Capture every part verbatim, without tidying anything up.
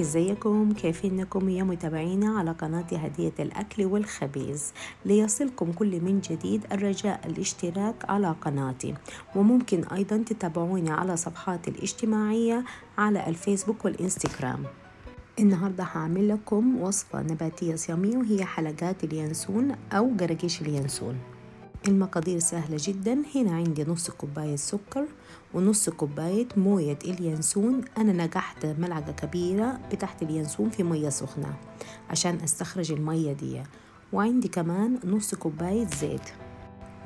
ازيكم؟ كافي انكم يا متابعينا على قناة هدية الاكل والخبيز ليصلكم كل من جديد. الرجاء الاشتراك على قناتي، وممكن ايضا تتابعوني على صفحاتي الاجتماعية على الفيسبوك والانستغرام. النهاردة هعمل لكم وصفة نباتية صيامية وهي حلقات اليانسون او جرجيش اليانسون. المقادير سهلة جدا. هنا عندي نص كوباية سكر ونص كوباية موية اليانسون. أنا نجحت ملعقة كبيرة بتحت اليانسون في مية سخنة عشان أستخرج المية دي، وعندي كمان نص كوباية زيت.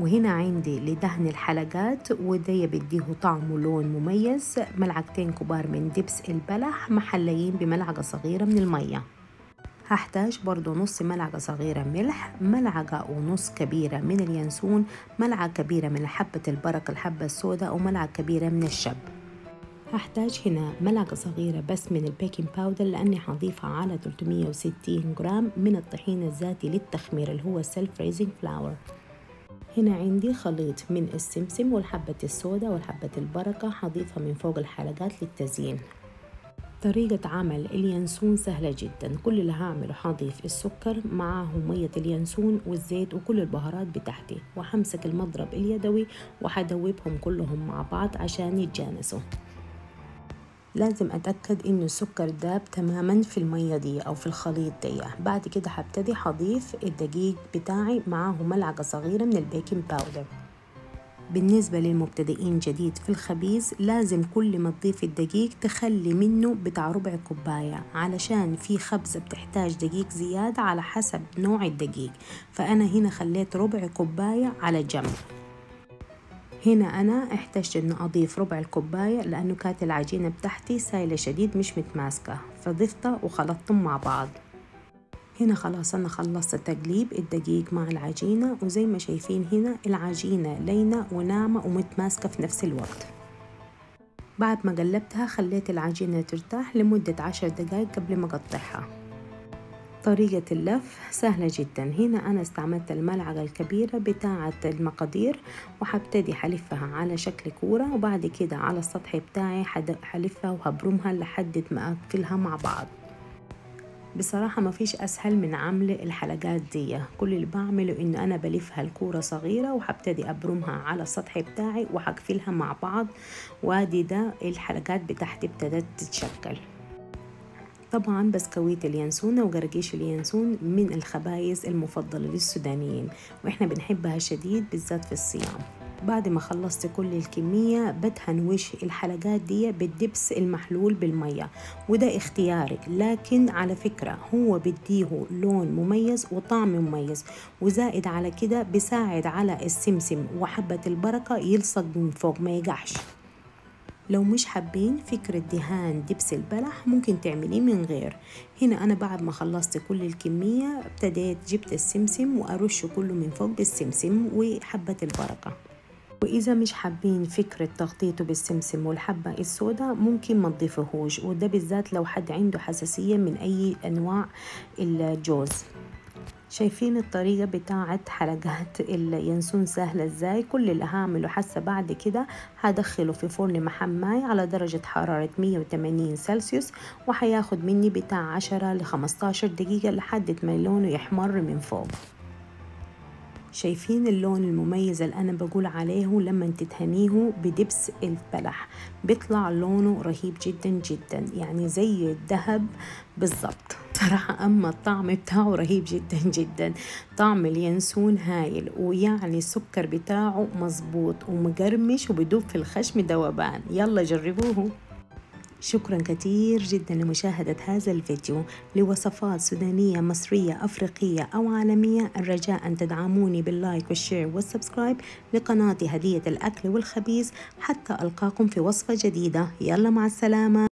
وهنا عندي لدهن الحلقات ودي بديه طعم ولون مميز ملعقتين كبار من دبس البلح محليين بملعقة صغيرة من المية. هحتاج برضو نص ملعقة صغيرة ملح، ملعقة ونص كبيرة من اليانسون، ملعقة كبيرة من حبة البرق الحبة السوداء، وملعقة كبيرة من الشب. هحتاج هنا ملعقة صغيرة بس من البيكينج باودر لأني هضيفها على ثلاثمية وستين جرام من الطحين الذاتي للتخمير اللي هو سيلف ريزنج فلاور. هنا عندي خليط من السمسم والحبة السوداء والحبة البركة، هضيفها من فوق الحلقات للتزيين. طريقة عمل اليانسون سهلة جدا، كل اللي هعمله هضيف السكر معاه مية اليانسون والزيت وكل البهارات بتاعتي، وهمسك المضرب اليدوي وهدوبهم كلهم مع بعض عشان يتجانسوا. لازم اتأكد انه السكر داب تماما في المية دي او في الخليط دي. بعد كده هبتدي هضيف الدقيق بتاعي معاه ملعقة صغيرة من البيكنج باودر. بالنسبة للمبتدئين جديد في الخبيز لازم كل ما تضيف الدقيق تخلي منه بتاع ربع كوباية، علشان في خبزة بتحتاج دقيق زيادة على حسب نوع الدقيق، فأنا هنا خليت ربع كوباية على جنب. هنا أنا احتجت أن أضيف ربع الكوباية لأنه كانت العجينة بتاعتي سايلة شديد مش متماسكة، فضفتها وخلطتهم مع بعض. هنا خلاص أنا خلصت تقليب الدقيق مع العجينة، وزي ما شايفين هنا العجينة لينة وناعمة ومتماسكة في نفس الوقت. بعد ما قلبتها خليت العجينة ترتاح لمدة عشر دقايق قبل ما أقطعها. طريقة اللف سهلة جدا. هنا أنا استعملت الملعقة الكبيرة بتاعة المقادير وهبتدي حلفها على شكل كورة، وبعد كده على السطح بتاعي حلفها وهبرمها لحد ما أقفلها مع بعض. بصراحة ما فيش أسهل من عمل الحلقات دي، كل اللي بعمله إنه أنا بلفها الكورة صغيرة وحبتدي أبرمها على السطح بتاعي وحقفلها مع بعض، وادي ده الحلقات بتاعتي ابتدت تتشكل. طبعا بسكويت اليانسون وجرجيش اليانسون من الخبايز المفضلة للسودانيين، وإحنا بنحبها شديد بالذات في الصيام. بعد ما خلصت كل الكمية بدهن وش الحلقات دي بالدبس المحلول بالمية، وده اختياري، لكن على فكرة هو بديه لون مميز وطعم مميز، وزائد على كده بيساعد على السمسم وحبة البركة يلصق من فوق ما يقعش. لو مش حابين فكرة دهان دبس البلح ممكن تعمليه من غير. هنا أنا بعد ما خلصت كل الكمية ابتديت جبت السمسم وأرش كله من فوق بالسمسم وحبة البركة. وإذا مش حابين فكرة تغطيته بالسمسم والحبة السوداء ممكن ما تضيفوهوش، وده بالذات لو حد عنده حساسية من أي أنواع الجوز. شايفين الطريقة بتاعة حلقات اليانسون سهلة ازاي. كل اللي هعمله حاسة بعد كده هدخله في فرن محماي على درجة حرارة مية وتمانين سلسيوس، وهياخد مني بتاع عشرة ل خمستاشر دقيقة لحد ما لونه يحمر من فوق. شايفين اللون المميز اللي أنا بقول عليه لما تدهنيه بدبس البلح بيطلع لونه رهيب جدا جدا، يعني زي الذهب بالظبط صراحة. أما الطعم بتاعه رهيب جدا جدا، طعم اليانسون هايل، ويعني السكر بتاعه مظبوط ومقرمش وبدوب في الخشم ذوبان. يلا جربوه. شكرا كتير جدا لمشاهدة هذا الفيديو. لوصفات سودانية مصرية أفريقية أو عالمية الرجاء أن تدعموني باللايك والشير والسبسكرايب لقناتي هدية الأكل والخبيز، حتى ألقاكم في وصفة جديدة. يلا مع السلامة.